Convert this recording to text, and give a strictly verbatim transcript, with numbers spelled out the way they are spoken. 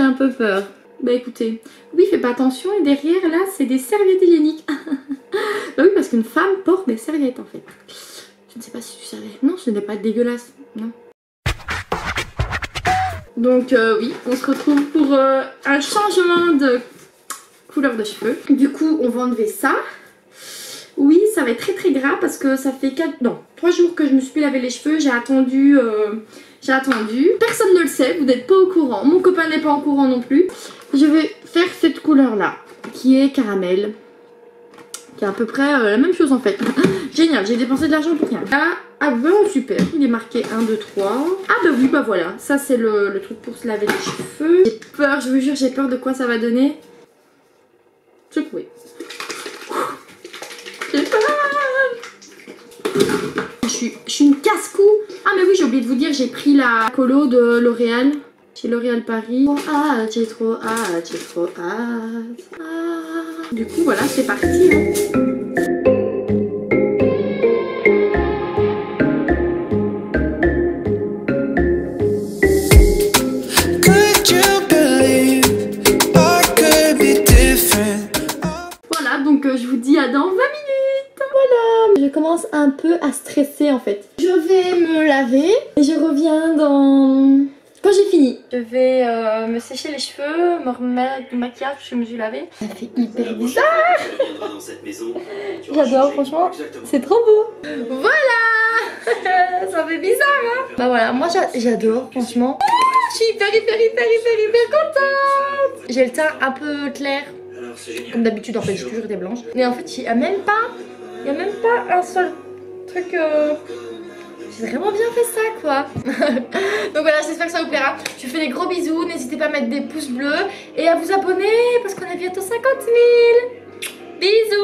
j'ai un peu peur. Bah écoutez, oui, fais pas attention, et derrière là c'est des serviettes hygiéniques. Bah oui, parce qu'une femme porte des serviettes en fait. Je ne sais pas si tu savais. Non, ce n'est pas dégueulasse, non. Donc euh, oui, on se retrouve pour euh, un changement de couleur de cheveux. Du coup, on va enlever ça. Oui, ça va être très très gras parce que ça fait quatre, non, trois jours que je me suis plus lavé les cheveux. J'ai attendu, euh, j'ai attendu. Personne ne le sait, vous n'êtes pas au courant. Mon copain n'est pas au courant non plus. Je vais faire cette couleur là, qui est caramel. Qui est à peu près euh, la même chose en fait. Génial, j'ai dépensé de l'argent pour rien. Là, ah ben super, il est marqué un, deux, trois. Ah ben oui, bah voilà, ça c'est le, le truc pour se laver les cheveux. J'ai peur, je vous jure, j'ai peur de quoi ça va donner. J'ai trouvé. J'ai peur. Je suis, je suis une casse-cou. Ah mais oui, j'ai oublié de vous dire, j'ai pris la colo de L'Oréal. Chez L'Oréal Paris. Oh, ah, j'ai trop hâte, j'ai trop hâte. Ah. Du coup, voilà, c'est parti. Hein. Je vous dis à dans vingt minutes. Voilà, je commence un peu à stresser en fait. Je vais me laver et je reviens dans... quand j'ai fini. Je vais euh, me sécher les cheveux, me remettre du maquillage parce que je me suis lavée. Ça fait hyper bizarre. J'adore, franchement, c'est trop beau. Voilà. Ça fait bizarre hein. Bah voilà, moi j'adore franchement. Ah, je suis hyper hyper hyper hyper hyper contente. J'ai le teint un peu clair. Comme d'habitude en fait, j'ai toujours été blanche. Mais en fait il n'y a même pas, il y a même pas un seul truc. Euh... J'ai vraiment bien fait ça quoi. Donc voilà, j'espère que ça vous plaira. Je vous fais des gros bisous, n'hésitez pas à mettre des pouces bleus et à vous abonner parce qu'on a bientôt cinquante mille. Bisous.